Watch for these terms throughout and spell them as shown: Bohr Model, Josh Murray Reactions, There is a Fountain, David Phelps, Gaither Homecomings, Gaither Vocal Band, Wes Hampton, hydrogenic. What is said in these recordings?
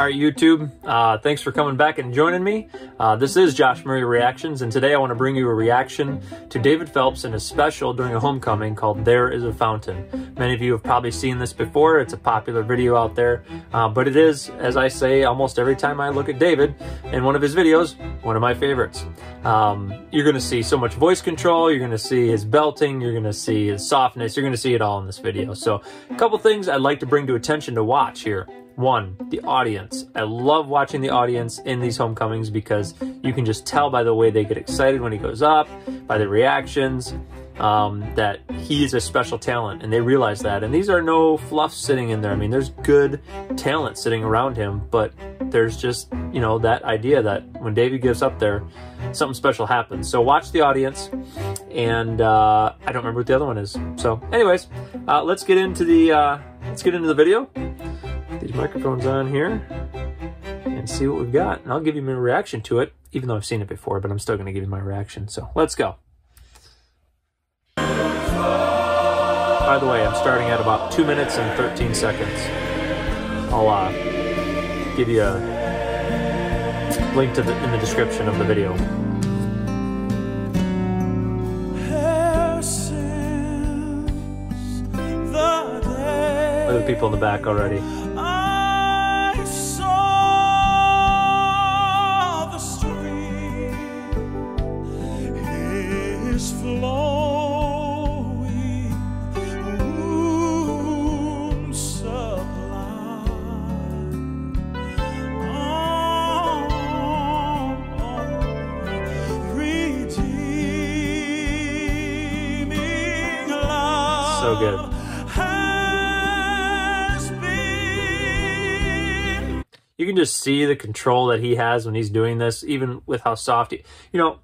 All right, YouTube, thanks for coming back and joining me. This is Josh Murray Reactions, and today I want to bring you a reaction to David Phelps and his special during a homecoming called There is a Fountain. Many of you have probably seen this before. It's a popular video out there, but it is, as I say almost every time I look at David in one of his videos, one of my favorites. You're going to see so much voice control. You're going to see his belting. You're going to see his softness. You're going to see it all in this video. So a couple things I'd like to bring to attention to watch here. One, the audience. I love watching the audience in these homecomings because you can just tell by the way they get excited when he goes up, by the reactions, that he is a special talent, and they realize that. And these are no fluffs sitting in there. I mean, there's good talent sitting around him, but there's just, you know, that idea that when David gets up there, something special happens. So watch the audience, and I don't remember what the other one is. So anyways, let's get into the video. These microphones on here and see what we've got, and I'll give you my reaction to it, even though I've seen it before, but I'm still going to give you my reaction. So let's go. By the way, I'm starting at about 2 minutes and 13 seconds. I'll give you a link to in the description of the video. Other people in the back already. So good. You can just see the control that he has when he's doing this, even with how soft he, you know,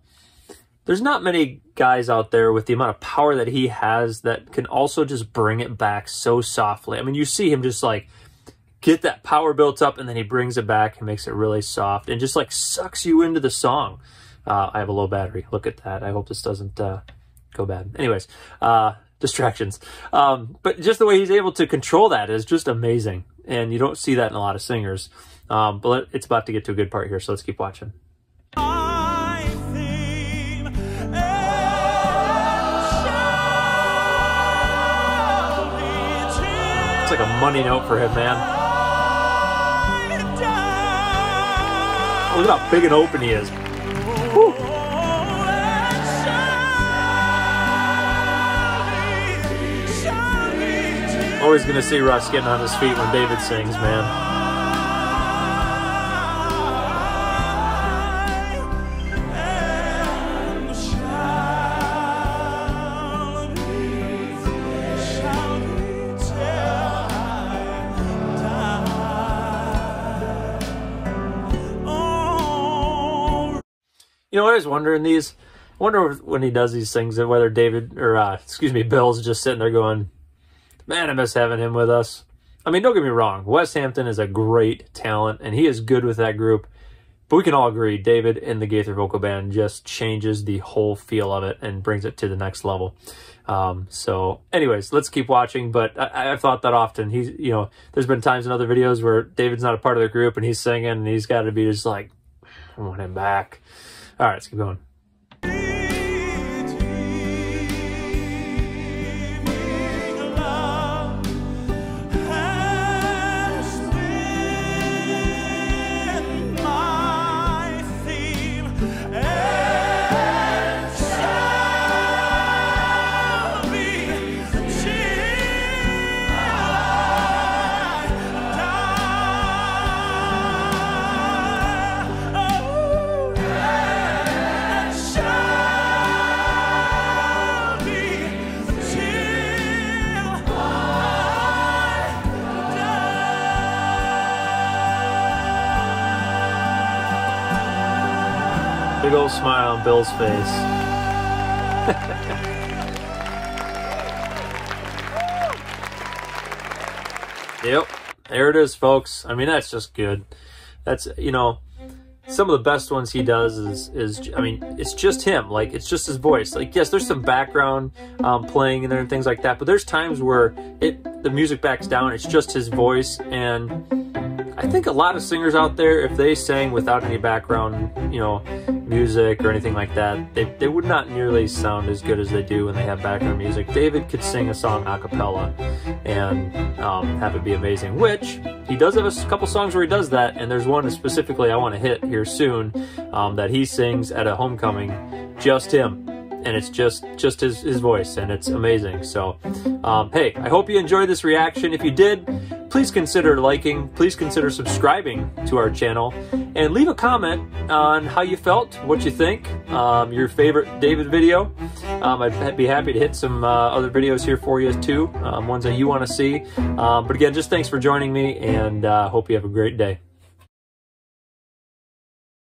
there's not many guys out there with the amount of power that he has that can also just bring it back so softly. I mean, you see him just like get that power built up, and then he brings it back and makes it really soft and just like sucks you into the song. I have a low battery. Look at that. I hope this doesn't go bad. Anyways, distractions. But just the way he's able to control that is just amazing. And you don't see that in a lot of singers. But it's about to get to a good part here, so let's keep watching. It's like a money note for him, man. Look at how big and open he is. Woo. Always going to see Russ getting on his feet when David sings, man. You know, I was wondering these. I wonder when he does these things, and whether David or excuse me, Bill's just sitting there going, "Man, I miss having him with us." I mean, don't get me wrong. Wes Hampton is a great talent, and he is good with that group. But we can all agree, David and the Gaither Vocal Band just changes the whole feel of it and brings it to the next level. So, anyways, let's keep watching. But I've thought that often. He's, you know, there's been times in other videos where David's not a part of the group and he's singing, and he's got to be just like, "I want him back." All right, let's keep going. Big old smile on Bill's face. Yep, there it is, folks. I mean, that's just good. That's, you know, some of the best ones he does is I mean, it's just him. Like, it's just his voice. Like, yes, there's some background playing in there and things like that, but there's times where the music backs down. It's just his voice, and I think a lot of singers out there, if they sang without any background, you know, music or anything like that, they would not nearly sound as good as they do when they have background music. David could sing a song a cappella and have it be amazing, which he does have a couple songs where he does that, and there's one specifically I want to hit here soon that he sings at a homecoming, just him. And it's just his voice, and it's amazing. So, hey, I hope you enjoyed this reaction. If you did, please consider liking, please consider subscribing to our channel, and leave a comment on how you felt, what you think, your favorite David video. I'd be happy to hit some other videos here for you too, ones that you want to see. But again, just thanks for joining me, and hope you have a great day.